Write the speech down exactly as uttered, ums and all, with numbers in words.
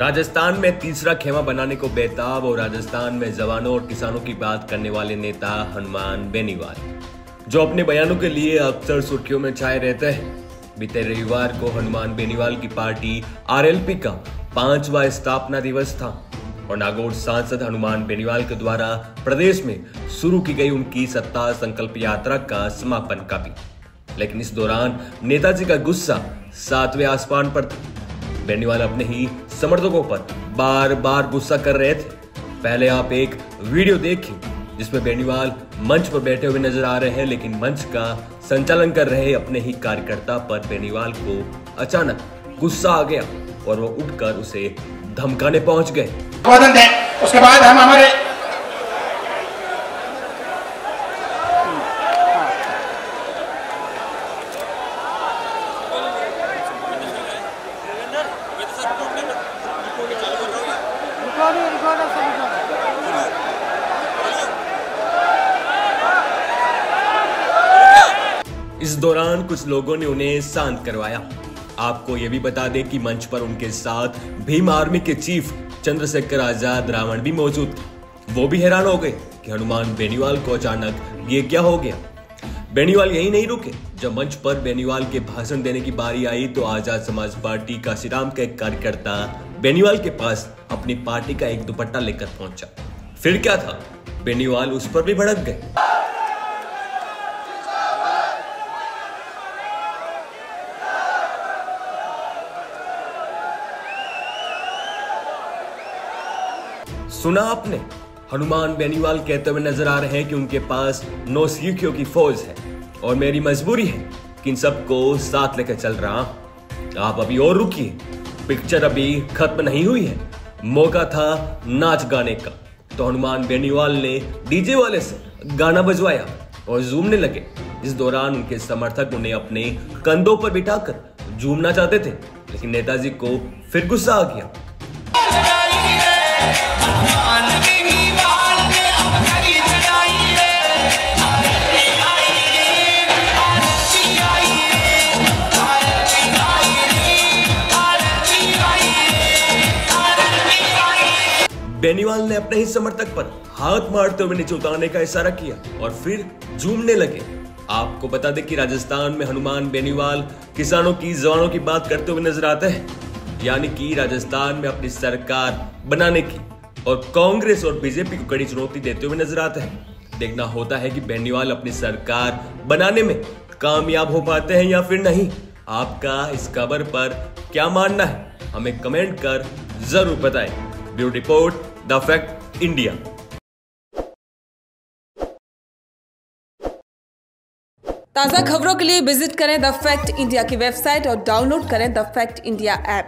राजस्थान में तीसरा खेमा बनाने को बेताब और राजस्थान में जवानों और किसानों की बात करने वाले नेता हनुमान बेनीवाल, जो अपने बयानों के लिए अक्सर सुर्खियों में छाए रहते हैं। बीते रविवार को हनुमान बेनीवाल की पार्टी आरएलपी का पांचवा स्थापना दिवस था और नागौर सांसद हनुमान बेनीवाल के द्वारा प्रदेश में शुरू की गई उनकी सत्ता संकल्प यात्रा का समापन का भी, लेकिन इस दौरान नेताजी का गुस्सा सातवें आसमान पर था। बेनीवाल अपने ही समर्थकों पर बार बार गुस्सा कर रहे थे। पहले आप एक वीडियो देखिए जिसमें बेनीवाल मंच पर बैठे हुए नजर आ रहे हैं, लेकिन मंच का संचालन कर रहे अपने ही कार्यकर्ता पर बेनीवाल को अचानक गुस्सा आ गया और वो उठकर उसे धमकाने पहुंच गए। उसके बाद हम हमारे इस दौरान कुछ लोगों ने उन्हें शांत करवाया। आपको यह भी बता दें कि मंच पर उनके साथ भीम आर्मी के चीफ चंद्रशेखर आजाद रावण भी मौजूद थे। वो भी हैरान हो गए कि हनुमान बेनीवाल को अचानक ये क्या हो गया। बेनीवाल यही नहीं रुके, जब मंच पर बेनीवाल के भाषण देने की बारी आई तो आजाद समाज पार्टी का काशीराम का एक कार्यकर्ता बेनीवाल के पास अपनी पार्टी का एक दुपट्टा लेकर पहुंचा। फिर क्या था, बेनीवाल उस पर भी भड़क गए। सुना आपने, हनुमान बेनीवाल कहते हुए नजर आ रहे हैं कि उनके पास नौसिखियों की फौज है और मेरी मजबूरी है कि इन सबको साथ लेकर चल रहा। आप अभी और रुकिए, पिक्चर अभी खत्म नहीं हुई है। मौका था नाच गाने का, तो हनुमान बेनीवाल ने डीजे वाले से गाना बजवाया और झूमने लगे। इस दौरान उनके समर्थक उन्हें अपने कंधों पर बिठाकर झूमना चाहते थे, लेकिन नेताजी को फिर गुस्सा आ गया। बेनीवाल ने अपने ही समर्थक पर हाथ मारते हुए नीचे उतारने का इशारा किया और फिर झूमने लगे। आपको बता दें कि राजस्थान में हनुमान बेनीवाल किसानों की, जवानों की बात करते हुए नजर आते हैं, यानी कि राजस्थान में अपनी सरकार बनाने की और कांग्रेस और बीजेपी को कड़ी चुनौती देते हुए नजर आते हैं। देखना होता है कि बेनीवाल अपनी सरकार बनाने में कामयाब हो पाते हैं या फिर नहीं। आपका इस खबर पर क्या मानना है, हमें कमेंट कर जरूर बताएं। Bureau report, the fact India. ताज़ा खबरों के लिए विजिट करें द फैक्ट इंडिया की वेबसाइट और डाउनलोड करें द फैक्ट इंडिया ऐप।